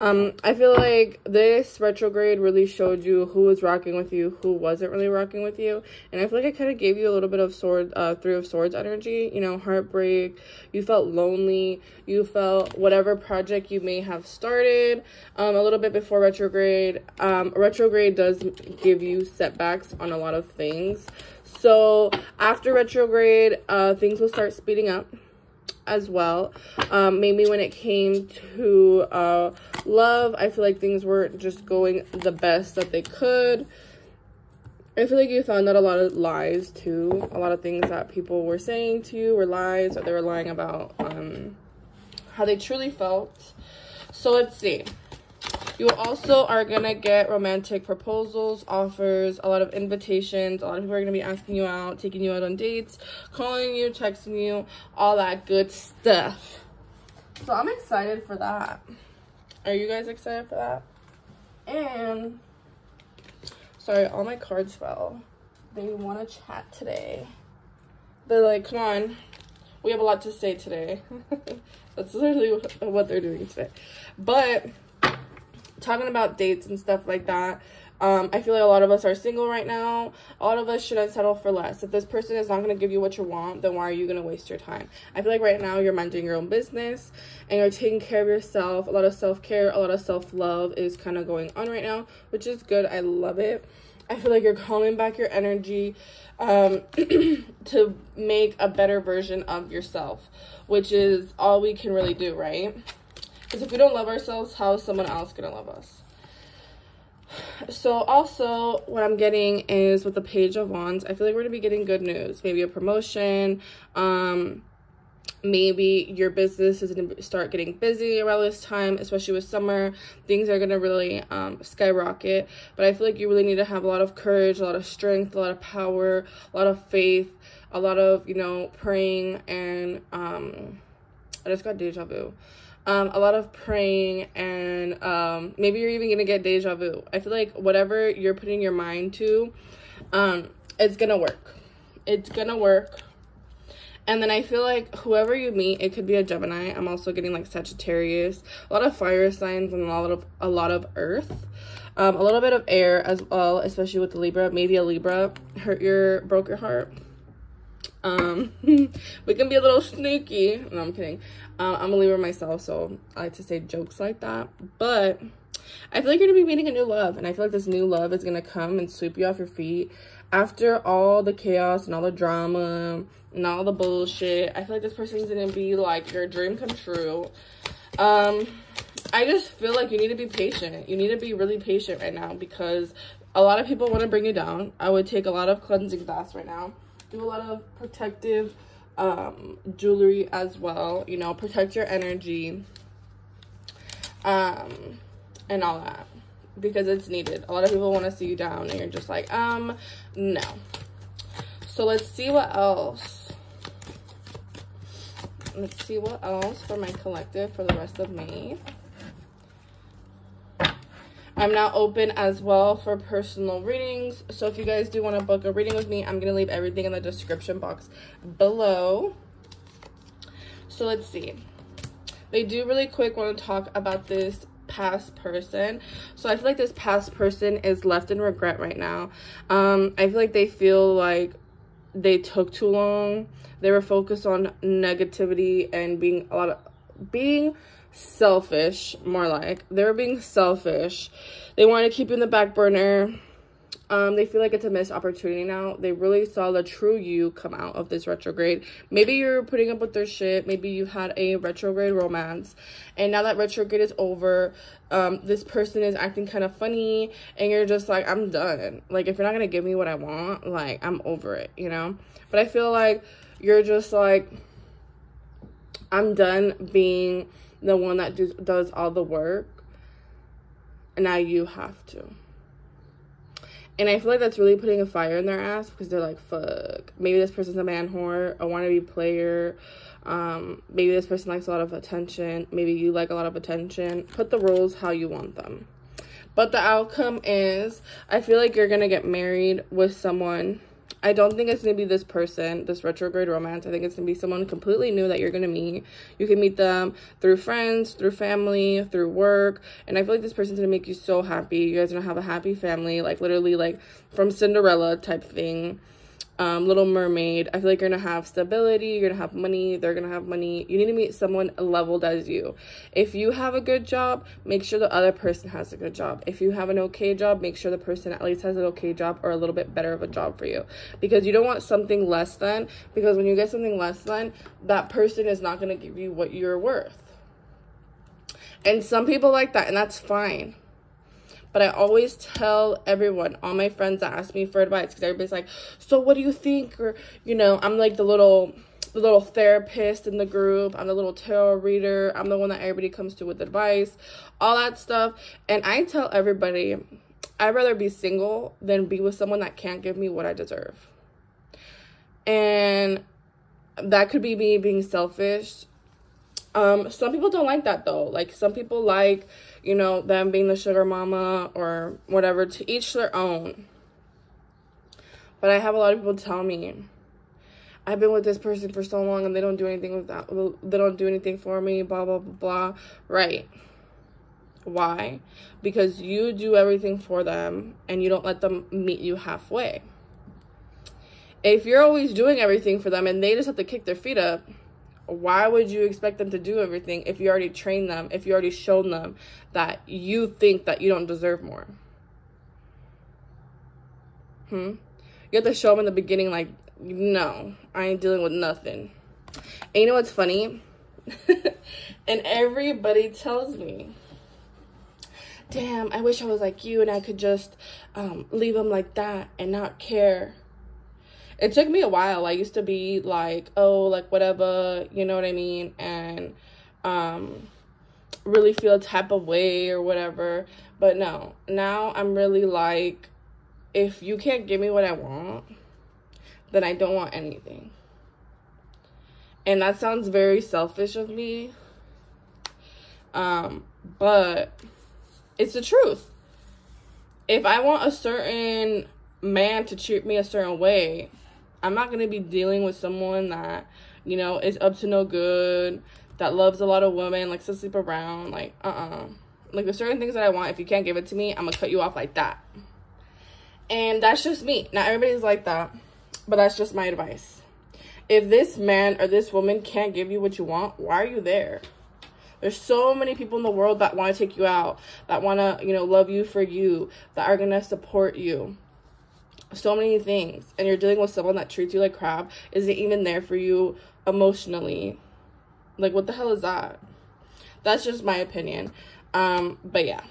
I feel like this retrograde really showed you who was rocking with you, who wasn't really rocking with you. And I feel like it kind of gave you a little bit of Three of Swords energy, you know, heartbreak. You felt lonely. You felt whatever project you may have started a little bit before retrograde. Retrograde does give you setbacks on a lot of things. So after retrograde, things will start speeding up as well. Maybe when it came to love, I feel like things weren't just going the best that they could. I feel like you found out a lot of lies too, a lot of things that people were saying to you were lies, that they were lying about how they truly felt. So let's see. You also are going to get romantic proposals, offers, a lot of invitations. A lot of people are going to be asking you out, taking you out on dates, calling you, texting you, all that good stuff. So I'm excited for that. Are you guys excited for that? And, sorry, all my cards fell. They want to chat today. They're like, come on. We have a lot to say today. That's literally what they're doing today. But talking about dates and stuff like that, I feel like a lot of us are single right now. A lot of us shouldn't settle for less. If this person is not going to give you what you want, then why are you going to waste your time? I feel like right now you're minding your own business and you're taking care of yourself. A lot of self-care, a lot of self-love is kind of going on right now, which is good. I love it. I feel like you're calming back your energy to make a better version of yourself, which is all we can really do, right? Because if we don't love ourselves, how is someone else going to love us? So also what I'm getting is with the Page of Wands, I feel like we're going to be getting good news. Maybe a promotion. Maybe your business is going to start getting busy around this time, especially with summer. Things are going to really skyrocket. But I feel like you really need to have a lot of courage, a lot of strength, a lot of power, a lot of faith, a lot of, you know, praying. And I just got deja vu. A lot of praying, and maybe you're even gonna get deja vu. I feel like whatever you're putting your mind to, it's gonna work. It's gonna work. And then I feel like whoever you meet, it could be a Gemini. I'm also getting like Sagittarius, a lot of fire signs, and a lot of earth, a little bit of air as well, especially with the Libra. Maybe a Libra broke your heart. We can be a little sneaky. No, I'm kidding. I'm a Libra myself, so I like to say jokes like that. But I feel like you're gonna be meeting a new love, and I feel like this new love is gonna come and sweep you off your feet after all the chaos and all the drama and all the bullshit. I feel like this person's gonna be like your dream come true. I just feel like you need to be patient. You need to be really patient right now, because a lot of people want to bring you down. I would take a lot of cleansing baths right now. Do a lot of protective jewelry as well, you know, protect your energy and all that, because it's needed. A lot of people want to see you down, and you're just like, no. So let's see what else. Let's see what else for my collective for the rest of May. I'm now open as well for personal readings. So if you guys do want to book a reading with me, I'm going to leave everything in the description box below. So let's see. They do really quick want to talk about this past person. So I feel like this past person is left in regret right now. I feel like they feel like they took too long. They were focused on negativity and being selfish, more like they were being selfish. They wanted to keep you in the back burner. They feel like it's a missed opportunity now. They really saw the true you come out of this retrograde. Maybe you're putting up with their shit. Maybe you had a retrograde romance, and now that retrograde is over, this person is acting kind of funny, and you're just like, I'm done. Like, if you're not gonna give me what I want, like, I'm over it, you know? But I feel like you're just like, I'm done being the one that does all the work, and now you have to. And I feel like that's really putting a fire in their ass, because they're like, fuck, maybe this person's a man whore, a wannabe player. Maybe this person likes a lot of attention. Maybe you like a lot of attention. Put the roles how you want them. But the outcome is, I feel like you're gonna get married with someone I don't think it's going to be this person, this retrograde romance. I think it's going to be someone completely new that you're going to meet. You can meet them through friends, through family, through work. And I feel like this person's going to make you so happy. You guys are going to have a happy family, like literally like from Cinderella type thing. Little Mermaid. I feel like you're gonna have stability, you're gonna have money, they're gonna have money. You need to meet someone leveled as you. If you have a good job, make sure the other person has a good job. If you have an okay job, make sure the person at least has an okay job or a little bit better of a job for you, because you don't want something less than, because when you get something less than, that person is not gonna give you what you're worth. And some people like that, and that's fine. But I always tell everyone, all my friends that ask me for advice, because everybody's like, so what do you think? Or, you know, I'm like the little therapist in the group. I'm the little tarot reader. I'm the one that everybody comes to with advice, all that stuff. And I tell everybody, I'd rather be single than be with someone that can't give me what I deserve. And that could be me being selfish. Some people don't like that though. Like some people like, you know, them being the sugar mama or whatever, to each their own. But I have a lot of people tell me, I've been with this person for so long and they don't do anything with that. They don't do anything for me, blah, blah, blah, blah. Right. Why? Because you do everything for them and you don't let them meet you halfway. If you're always doing everything for them and they just have to kick their feet up, why would you expect them to do everything if you already trained them, if you already shown them that you think that you don't deserve more? You have to show them in the beginning, like, no, I ain't dealing with nothing. And you know what's funny? And everybody tells me, damn, I wish I was like you and I could just leave them like that and not care. It took me a while. I used to be like, oh, like whatever, you know what I mean? And really feel a type of way or whatever. But no, now I'm really like, if you can't give me what I want, then I don't want anything. And that sounds very selfish of me. But it's the truth. If I want a certain man to treat me a certain way, I'm not going to be dealing with someone that, you know, is up to no good, that loves a lot of women, likes to sleep around, like, Like, there's certain things that I want. If you can't give it to me, I'm going to cut you off like that. And that's just me. Not everybody's like that, but that's just my advice. If this man or this woman can't give you what you want, why are you there? There's so many people in the world that want to take you out, that want to, you know, love you for you, that are going to support you. So many things, and you're dealing with someone that treats you like crap, isn't even there for you emotionally. Like, what the hell is that? That's just my opinion. But yeah.